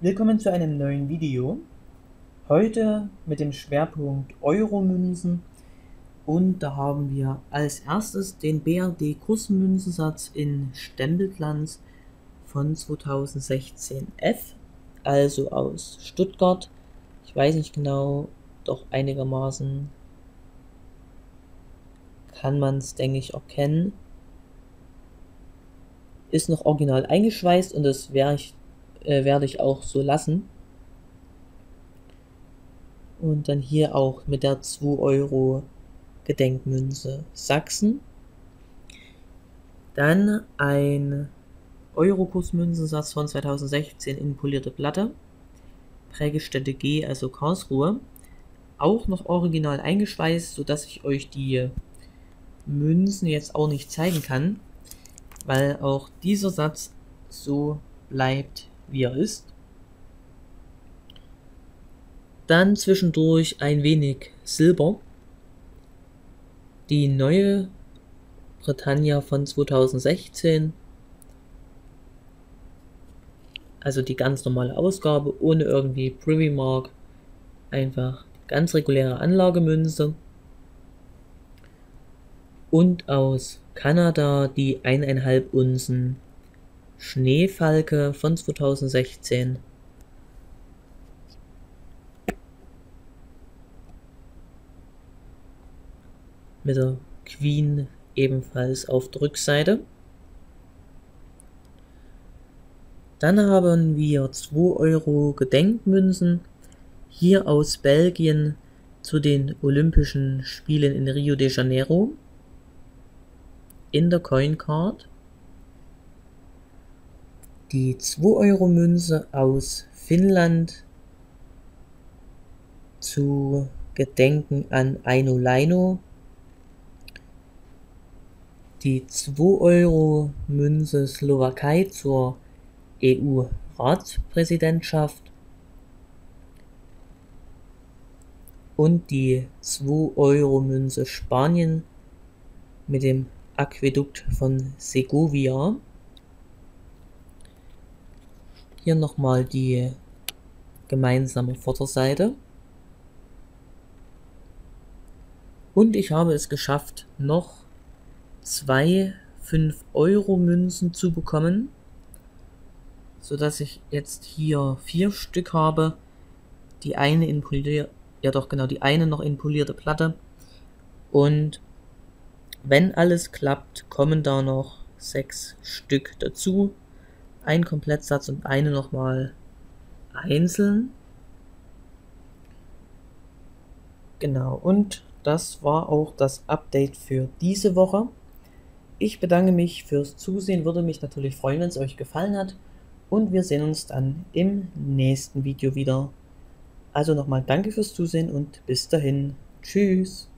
Willkommen zu einem neuen Video. Heute mit dem Schwerpunkt Euro-Münzen. Und da haben wir als erstes den BRD-Kursmünzensatz in Stempelglanz von 2016F, also aus Stuttgart. Ich weiß nicht genau, doch einigermaßen kann man es, denke ich, erkennen. Ist noch original eingeschweißt und das werde ich auch so lassen. Und dann hier auch mit der 2 € Gedenkmünze Sachsen. Dann ein Euro-Kursmünzensatz von 2016 in polierte Platte. Prägestätte G, also Karlsruhe. Auch noch original eingeschweißt, sodass ich euch die Münzen jetzt auch nicht zeigen kann, weil auch dieser Satz so bleibt, wie er ist. Dann zwischendurch ein wenig Silber. Die neue Britannia von 2016. Also die ganz normale Ausgabe, ohne irgendwie Privy Mark. Einfach ganz reguläre Anlagemünze. Und aus Kanada die 1,5 Unzen Schneefalke von 2016. Mit der Queen ebenfalls auf der Rückseite. Dann haben wir 2 € Gedenkmünzen. Hier aus Belgien zu den Olympischen Spielen in Rio de Janeiro. In der Coin Card. Die 2 € Münze aus Finnland zu Gedenken an Aino Leino. Die 2 € Münze Slowakei zur EU-Ratspräsidentschaft. Und die 2 € Münze Spanien mit dem Aquädukt von Segovia. Hier nochmal die gemeinsame Vorderseite. Und ich habe es geschafft, noch zwei 5 € Münzen zu bekommen, sodass ich jetzt hier 4 Stück habe. Die eine in polierte, ja doch genau, die eine noch in polierte Platte. Und wenn alles klappt, kommen da noch 6 Stück dazu. Ein Komplettsatz und eine nochmal einzeln. Genau, und das war auch das Update für diese Woche. Ich bedanke mich fürs Zusehen, würde mich natürlich freuen, wenn es euch gefallen hat. Und wir sehen uns dann im nächsten Video wieder. Also nochmal danke fürs Zusehen und bis dahin. Tschüss.